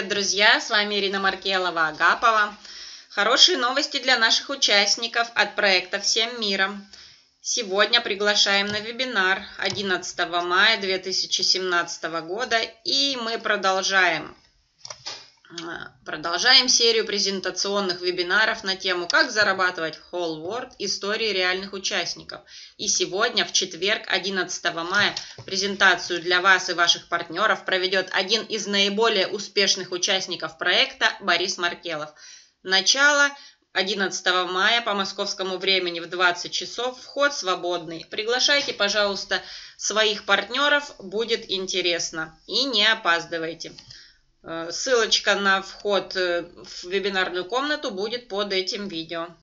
Привет, друзья! С вами Ирина Маркелова Агапова. Хорошие новости для наших участников от проекта «Всем миром». Сегодня приглашаем на вебинар 11 мая 2017 года. И мы продолжаем серию презентационных вебинаров на тему «Как зарабатывать в Whole World. Истории реальных участников». И сегодня, в четверг, 11 мая, презентацию для вас и ваших партнеров проведет один из наиболее успешных участников проекта Борис Маркелов. Начало 11 мая по московскому времени в 20 часов. Вход свободный. Приглашайте, пожалуйста, своих партнеров. Будет интересно. И не опаздывайте. Ссылочка на вход в вебинарную комнату будет под этим видео.